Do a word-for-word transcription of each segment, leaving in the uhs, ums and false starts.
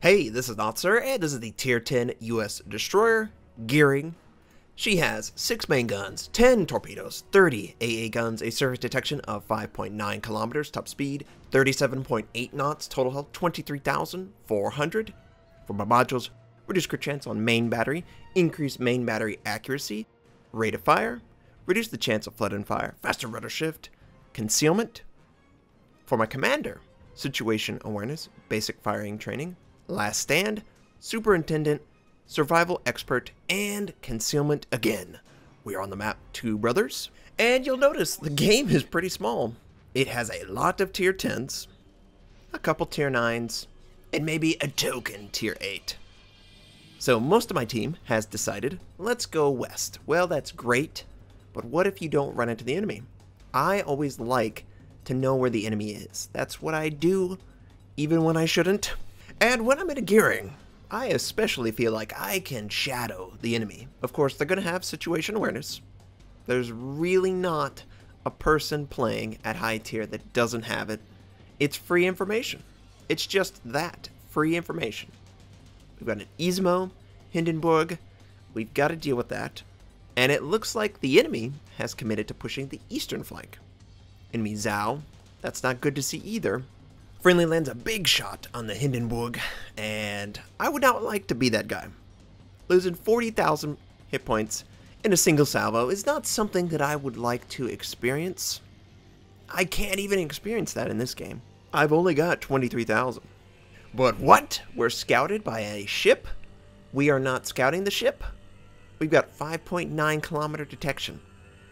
Hey, this is Notser, and this is the tier ten U S destroyer, Gearing. She has six main guns, ten torpedoes, thirty A A guns, a surface detection of five point nine kilometers top speed, thirty-seven point eight knots, total health twenty-three thousand four hundred. For my modules, reduced crit chance on main battery, increased main battery accuracy, rate of fire, reduce the chance of flood and fire, faster rudder shift, concealment. For my commander, situation awareness, basic firing training, last stand, superintendent, survival expert, and concealment again. We are on the map Two Brothers, and you'll notice the game is pretty small. It has a lot of tier tens, a couple tier nines, and maybe a token tier eight. So most of my team has decided, let's go west. Well, that's great, but what if you don't run into the enemy? I always like to know where the enemy is. That's what I do, even when I shouldn't. And when I'm in a Gearing, I especially feel like I can shadow the enemy. Of course, they're going to have situation awareness. There's really not a person playing at high tier that doesn't have it. It's free information. It's just that, free information. We've got an Izumo, Hindenburg. We've got to deal with that. And it looks like the enemy has committed to pushing the eastern flank. Enemy Zao, that's not good to see either. Friendly lands a big shot on the Hindenburg, and I would not like to be that guy. Losing forty thousand hit points in a single salvo is not something that I would like to experience. I can't even experience that in this game. I've only got twenty-three thousand. But what? We're scouted by a ship? We are not scouting the ship. We've got five point nine kilometer detection.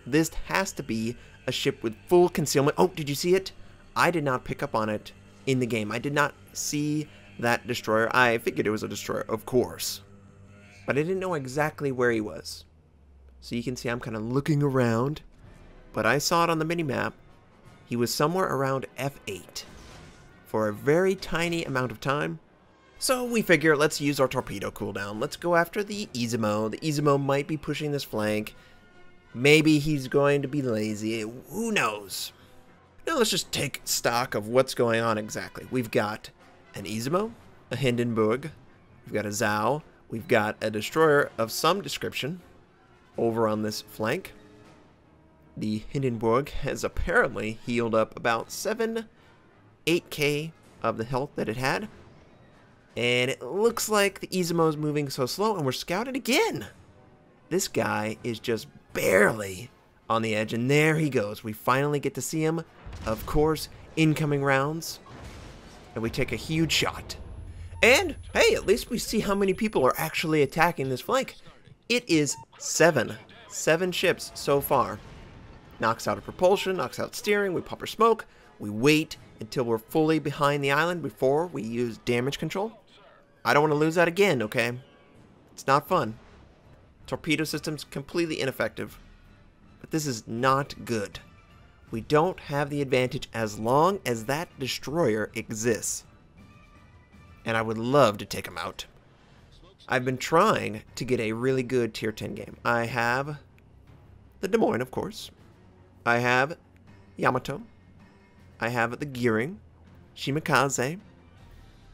This has to be a ship with full concealment. Oh, did you see it? I did not pick up on it in the game. I did not see that destroyer. I figured it was a destroyer, of course, but I didn't know exactly where he was. So you can see I'm kind of looking around, but I saw it on the minimap. He was somewhere around F eight for a very tiny amount of time. So we figure let's use our torpedo cooldown. Let's go after the Izumo. The Izumo might be pushing this flank. Maybe he's going to be lazy. Who knows? Now let's just take stock of what's going on exactly. We've got an Izumo, a Hindenburg, we've got a Zao, we've got a destroyer of some description over on this flank. The Hindenburg has apparently healed up about seven, eight K of the health that it had. And it looks like the Izumo is moving so slow, and we're scouted again. This guy is just barely on the edge, and there he goes. We finally get to see him. Of course, incoming rounds, and we take a huge shot. And hey, at least we see how many people are actually attacking this flank. It is seven. Seven ships so far. Knocks out a propulsion, knocks out steering, we pop our smoke, we wait until we're fully behind the island before we use damage control. I don't want to lose that again, okay? It's not fun. Torpedo system's completely ineffective. But this is not good. We don't have the advantage as long as that destroyer exists. And I would love to take him out. I've been trying to get a really good tier ten game. I have the Des Moines, of course. I have Yamato. I have the Gearing. Shimakaze.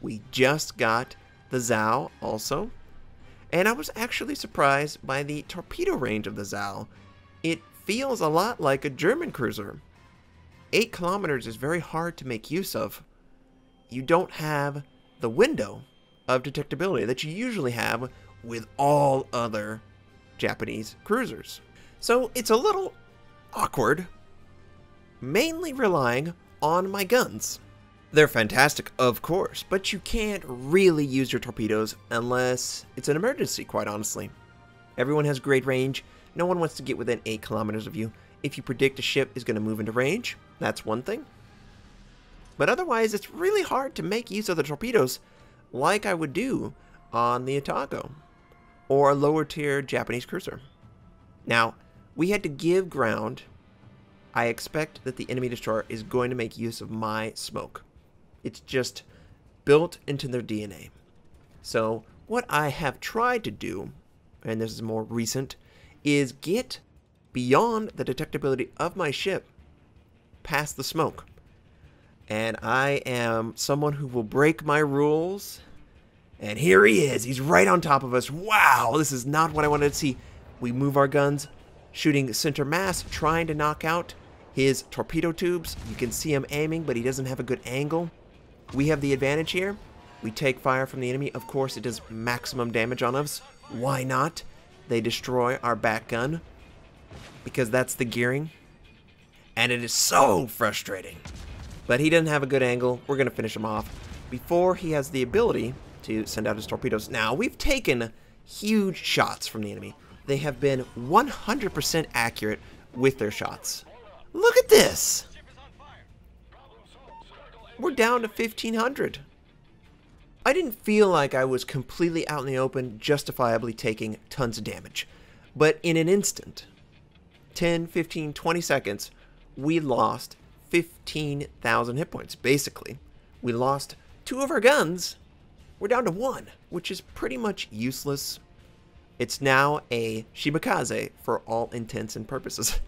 We just got the Zao also. And I was actually surprised by the torpedo range of the Zao. It feels a lot like a German cruiser. Eight kilometers is very hard to make use of. You don't have the window of detectability that you usually have with all other Japanese cruisers. So it's a little awkward, mainly relying on my guns. They're fantastic, of course, but you can't really use your torpedoes unless it's an emergency, quite honestly. Everyone has great range. No one wants to get within eight kilometers of you. If you predict a ship is going to move into range, that's one thing. But otherwise, it's really hard to make use of the torpedoes like I would do on the Atago or a lower tier Japanese cruiser. Now, we had to give ground. I expect that the enemy destroyer is going to make use of my smoke. It's just built into their D N A. So what I have tried to do, and this is more recent, is get beyond the detectability of my ship past the smoke. And I am someone who will break my rules And here he is. He's right on top of us. Wow, this is not what I wanted to see. We move our guns, shooting center mass, trying to knock out his torpedo tubes. You can see him aiming, but he doesn't have a good angle. We have the advantage here. We take fire from the enemy. Of course, it does maximum damage on us. Why not? They destroy our back gun, because that's the gearing. And it is so frustrating. But he doesn't have a good angle. We're going to finish him off before he has the ability to send out his torpedoes. Now, we've taken huge shots from the enemy. They have been one hundred percent accurate with their shots. Look at this! We're down to fifteen hundred. I didn't feel like I was completely out in the open, justifiably taking tons of damage. But in an instant, ten, fifteen, twenty seconds, we lost fifteen thousand hit points, basically. We lost two of our guns. We're down to one, which is pretty much useless. It's now a Shimakaze for all intents and purposes.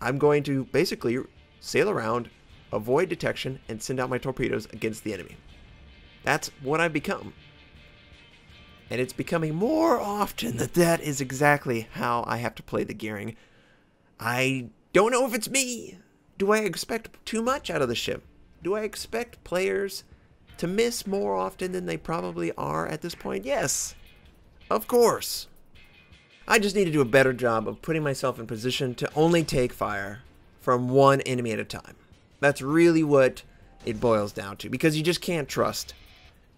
I'm going to basically sail around, avoid detection, and send out my torpedoes against the enemy. That's what I've become. And it's becoming more often that that is exactly how I have to play the gearing. I don't know if it's me. Do I expect too much out of the ship? Do I expect players to miss more often than they probably are at this point? Yes, of course. I just need to do a better job of putting myself in position to only take fire from one enemy at a time. That's really what it boils down to, because you just can't trust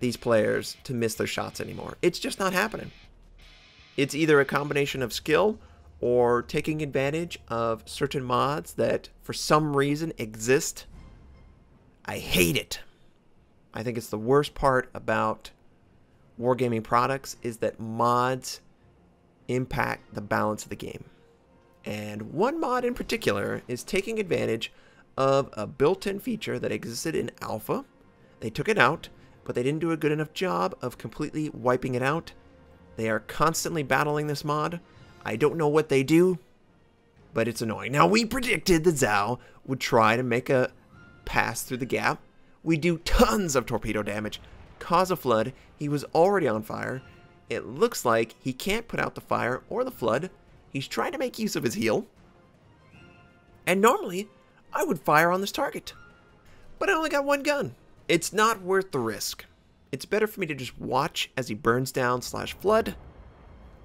these players to miss their shots anymore. It's just not happening. It's either a combination of skill or taking advantage of certain mods that for some reason exist. I hate it. I think it's the worst part about wargaming products is that mods impact the balance of the game. And one mod in particular is taking advantage of a built-in feature that existed in alpha. They took it out, but they didn't do a good enough job of completely wiping it out. They are constantly battling this mod. I don't know what they do, but it's annoying. Now, we predicted that Zao would try to make a pass through the gap. We do tons of torpedo damage, cause a flood. He was already on fire. It looks like he can't put out the fire or the flood. He's trying to make use of his heal. And normally, I would fire on this target, but I only got one gun. It's not worth the risk. It's better for me to just watch as he burns down slash flood,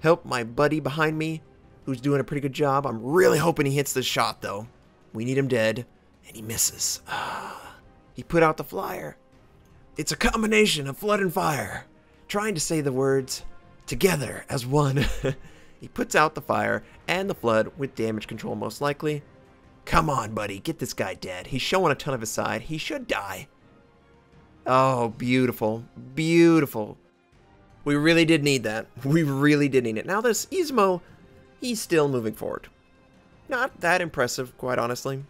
help my buddy behind me, who's doing a pretty good job. I'm really hoping he hits this shot, though. We need him dead, and he misses. Ah. He put out the flyer. It's a combination of flood and fire. Trying to say the words together as one. He puts out the fire and the flood with damage control, most likely. Come on, buddy. Get this guy dead. He's showing a ton of his side. He should die. Oh, beautiful. Beautiful. We really did need that. We really did need it. Now this Izumo, he's still moving forward. Not that impressive, quite honestly.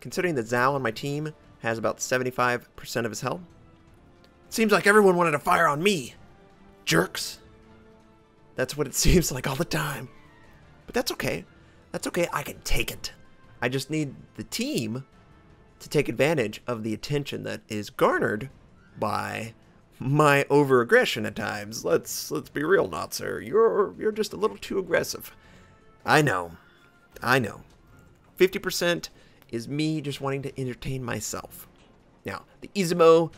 Considering that Zao on my team has about seventy-five percent of his health. Seems like everyone wanted to fire on me. Jerks. That's what it seems like all the time. But that's okay. That's okay. I can take it. I just need the team to take advantage of the attention that is garnered by my over-aggression at times. Let's let's be real, Notser. You're you're just a little too aggressive. I know. I know. fifty percent is me just wanting to entertain myself. Now, the Izumo,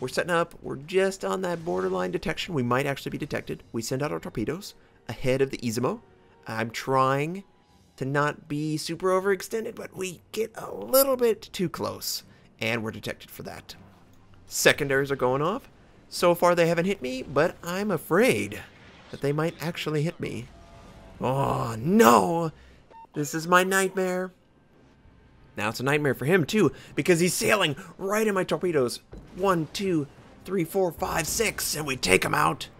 we're setting up. We're just on that borderline detection. We might actually be detected. We send out our torpedoes ahead of the Izumo. I'm trying to not be super overextended, but we get a little bit too close, and we're detected for that. Secondaries are going off. So far, they haven't hit me, but I'm afraid that they might actually hit me. Oh, no! This is my nightmare. Now it's a nightmare for him, too, because he's sailing right in my torpedoes. One, two, three, four, five, six, and we take him out.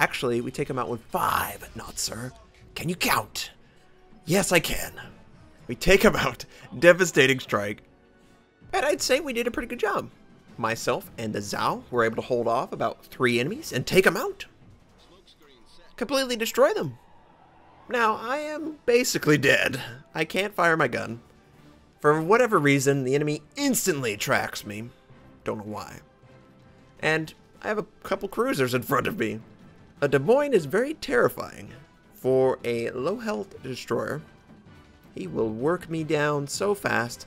Actually, we take him out with five, not sir. Can you count? Yes, I can. We take him out. Devastating strike. And I'd say we did a pretty good job. Myself and the Zao were able to hold off about three enemies and take them out. Completely destroy them. Now, I am basically dead. I can't fire my gun. For whatever reason, the enemy instantly tracks me. Don't know why. And I have a couple cruisers in front of me. A Des Moines is very terrifying. For a low-health destroyer, he will work me down so fast,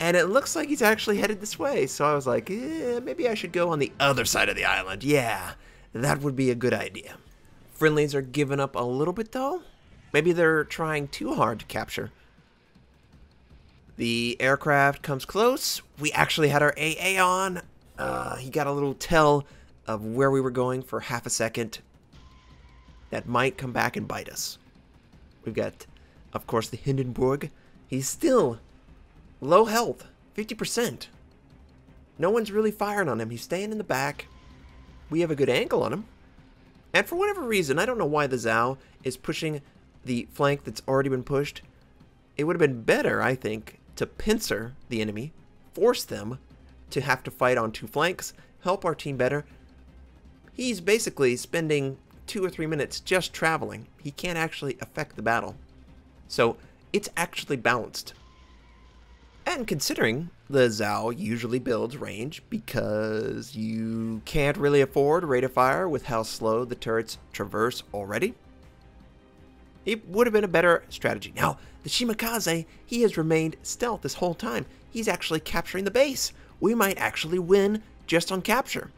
and it looks like he's actually headed this way, so I was like, eh, maybe I should go on the other side of the island. Yeah, that would be a good idea. Friendlies are giving up a little bit, though. Maybe they're trying too hard to capture. The aircraft comes close. We actually had our A A on. Uh, he got a little tell of where we were going for half a second. That might come back and bite us. We've got, of course, the Hindenburg. He's still low health, fifty percent. No one's really firing on him. He's staying in the back. We have a good angle on him. And for whatever reason, I don't know why the Zao is pushing the flank that's already been pushed. It would have been better, I think, to pincer the enemy, force them to have to fight on two flanks, help our team better. He's basically spending two or three minutes just traveling. He can't actually affect the battle. So it's actually balanced. And considering the Zao usually builds range because you can't really afford rate of fire with how slow the turrets traverse already, it would have been a better strategy. Now, the Shimakaze, he has remained stealth this whole time. He's actually capturing the base. We might actually win just on capture.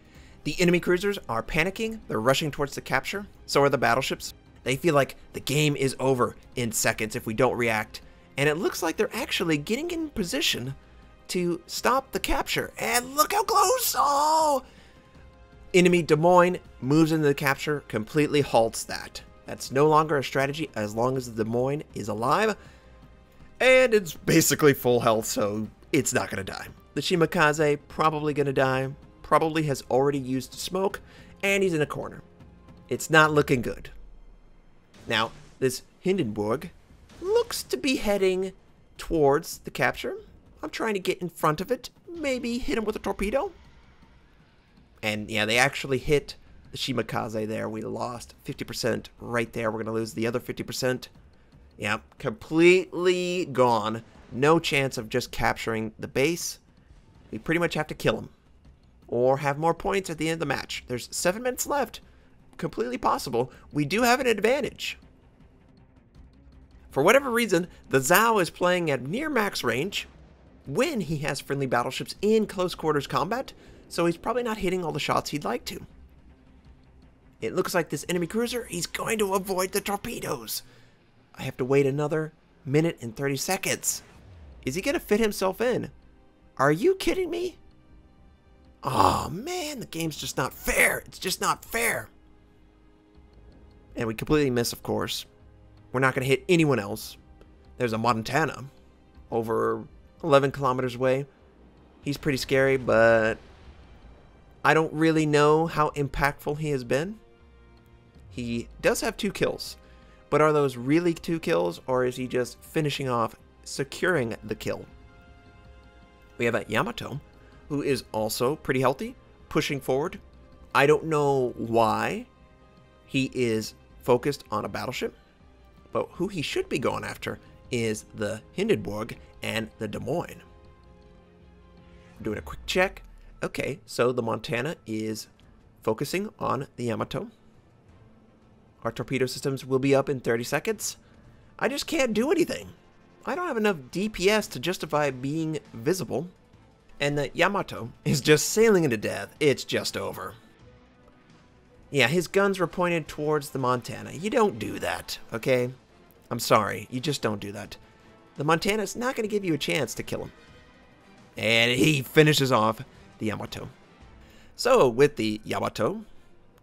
The enemy cruisers are panicking. They're rushing towards the capture. So are the battleships. They feel like the game is over in seconds if we don't react. And it looks like they're actually getting in position to stop the capture. And look how close! Oh! Enemy Des Moines moves into the capture, completely halts that. That's no longer a strategy as long as the Des Moines is alive. And it's basically full health, so it's not going to die. The Shimakaze probably going to die. Probably has already used smoke, and he's in a corner. It's not looking good. Now, this Hindenburg looks to be heading towards the capture. I'm trying to get in front of it, maybe hit him with a torpedo. And yeah, they actually hit the Shimakaze there. We lost fifty percent right there. We're going to lose the other fifty percent. Yeah, completely gone. No chance of just capturing the base. We pretty much have to kill him. Or have more points at the end of the match. There's seven minutes left. Completely possible. We do have an advantage. For whatever reason, the Zao is playing at near max range when he has friendly battleships in close quarters combat, so he's probably not hitting all the shots he'd like to. It looks like this enemy cruiser, he's going to avoid the torpedoes. I have to wait another minute and thirty seconds. Is he going to fit himself in? Are you kidding me? Oh man, the game's just not fair. It's just not fair. And we completely miss, of course. We're not going to hit anyone else. There's a Montana over eleven kilometers away. He's pretty scary, but I don't really know how impactful he has been. He does have two kills, but are those really two kills, or is he just finishing off, securing the kill? We have a Yamato, who is also pretty healthy, pushing forward. I don't know why he is focused on a battleship, but who he should be going after is the Hindenburg and the Des Moines. Doing a quick check. Okay, so the Montana is focusing on the Yamato. Our torpedo systems will be up in thirty seconds. I just can't do anything. I don't have enough D P S to justify being visible. And the Yamato is just sailing into death. It's just over. Yeah, his guns were pointed towards the Montana. You don't do that, okay? I'm sorry. You just don't do that. The Montana's not going to give you a chance to kill him. And he finishes off the Yamato. So, with the Yamato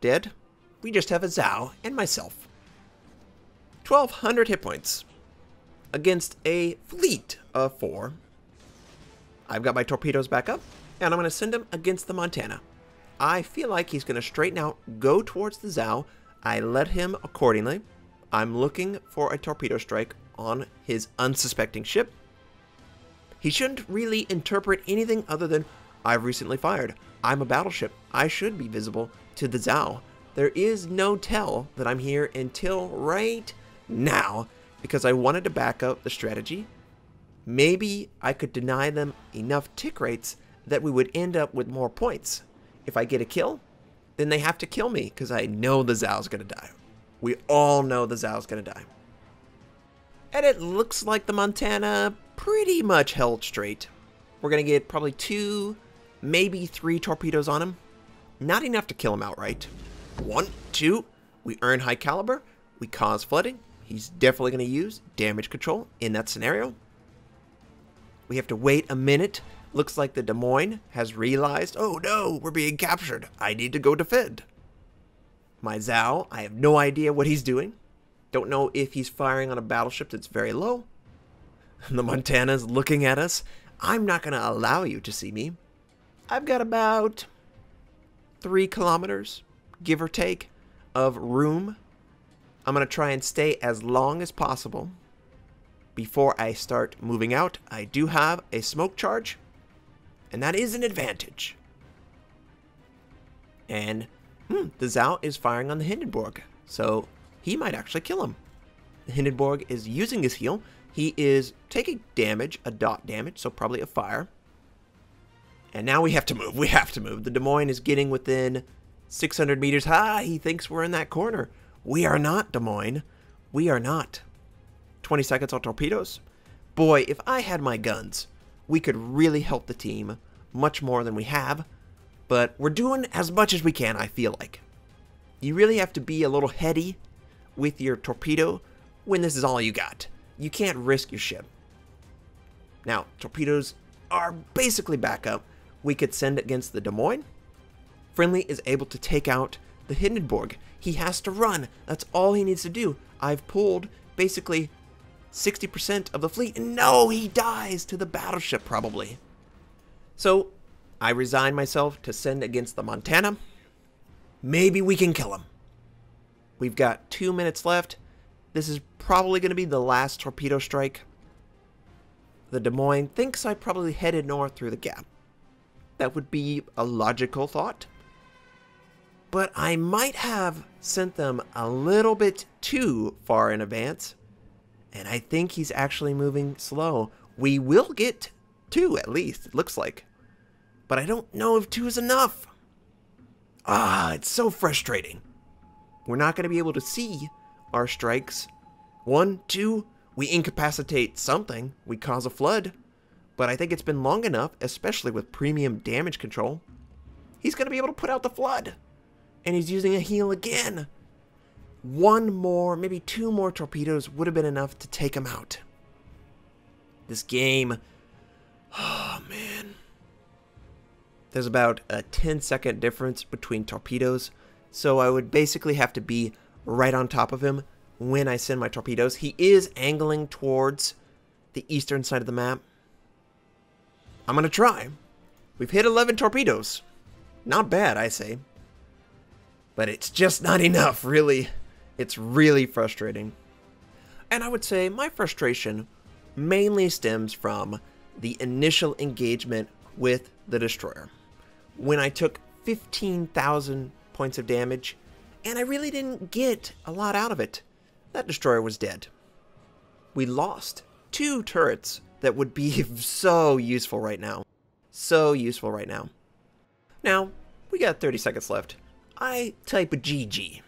dead, we just have a Zao and myself. twelve hundred hit points against a fleet of four. I've got my torpedoes back up, and I'm going to send him against the Montana. I feel like he's going to straighten out, go towards the Zao. I let him accordingly. I'm looking for a torpedo strike on his unsuspecting ship. He shouldn't really interpret anything other than, I've recently fired. I'm a battleship. I should be visible to the Zao. There is no tell that I'm here until right now, because I wanted to back up the strategy. Maybe I could deny them enough tick rates that we would end up with more points. If I get a kill, then they have to kill me because I know the Zao's gonna die. We all know the Zao's gonna die. And it looks like the Montana pretty much held straight. We're gonna get probably two, maybe three torpedoes on him. Not enough to kill him outright. One, two, we earn high caliber, we cause flooding. He's definitely gonna use damage control in that scenario. We have to wait a minute. Looks like the Des Moines has realized, oh no, we're being captured. I need to go defend. My Zao, I have no idea what he's doing. Don't know if he's firing on a battleship that's very low. The Montana's looking at us. I'm not gonna allow you to see me. I've got about three kilometers, give or take, of room. I'm gonna try and stay as long as possible. Before I start moving out, I do have a smoke charge, and that is an advantage. And hmm, the Zao is firing on the Hindenburg, so he might actually kill him. The Hindenburg is using his heal. He is taking damage, a dot damage, so probably a fire. And now we have to move. We have to move. The Des Moines is getting within six hundred meters. Ha! He thinks we're in that corner. We are not, Des Moines. We are not. twenty seconds on torpedoes. Boy, if I had my guns, we could really help the team much more than we have, but we're doing as much as we can, I feel like. You really have to be a little heady with your torpedo when this is all you got. You can't risk your ship. Now, torpedoes are basically backup. We could send against the Des Moines. Friendly is able to take out the Hindenburg. He has to run. That's all he needs to do. I've pulled basically sixty percent of the fleet. No, he dies to the battleship probably. So I resign myself to send against the Montana. Maybe we can kill him. We've got two minutes left. This is probably going to be the last torpedo strike. The Des Moines thinks I probably headed north through the gap. That would be a logical thought. But I might have sent them a little bit too far in advance. And I think he's actually moving slow. We will get two at least, it looks like. But I don't know if two is enough. Ah, it's so frustrating. We're not going to be able to see our strikes. One, two, we incapacitate something. We cause a flood. But I think it's been long enough, especially with premium damage control. He's going to be able to put out the flood. And he's using a heal again. One more, maybe two more torpedoes would have been enough to take him out. This game, oh man. There's about a ten second difference between torpedoes. So I would basically have to be right on top of him when I send my torpedoes. He is angling towards the eastern side of the map. I'm gonna try. We've hit eleven torpedoes. Not bad, I say. But it's just not enough, really. It's really frustrating. And I would say my frustration mainly stems from the initial engagement with the destroyer. When I took fifteen thousand points of damage, and I really didn't get a lot out of it. That destroyer was dead. We lost two turrets that would be so useful right now. So useful right now. Now, we got thirty seconds left. I type a G G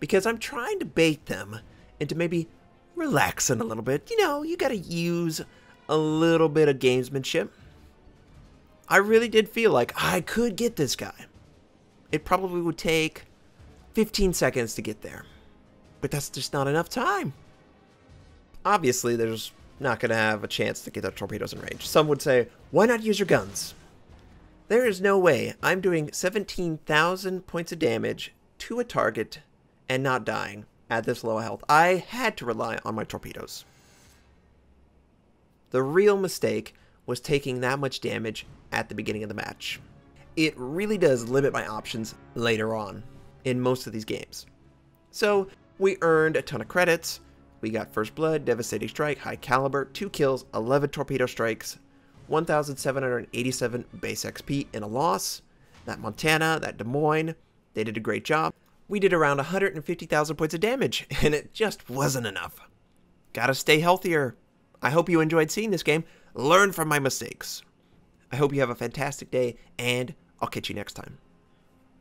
because I'm trying to bait them into maybe relaxing a little bit. You know, you gotta use a little bit of gamesmanship. I really did feel like I could get this guy. It probably would take fifteen seconds to get there, but that's just not enough time. Obviously, there's not gonna have a chance to get the torpedoes in range. Some would say, why not use your guns? There is no way I'm doing seventeen thousand points of damage to a target and not dying at this low health. I had to rely on my torpedoes. The real mistake was taking that much damage at the beginning of the match. It really does limit my options later on in most of these games. So we earned a ton of credits. We got first blood, devastating strike, high caliber, two kills, eleven torpedo strikes. one thousand seven hundred eighty-seven base X P in a loss. That Montana, that Des Moines, they did a great job. We did around one hundred fifty thousand points of damage, and it just wasn't enough. Gotta stay healthier. I hope you enjoyed seeing this game. Learn from my mistakes. I hope you have a fantastic day, and I'll catch you next time.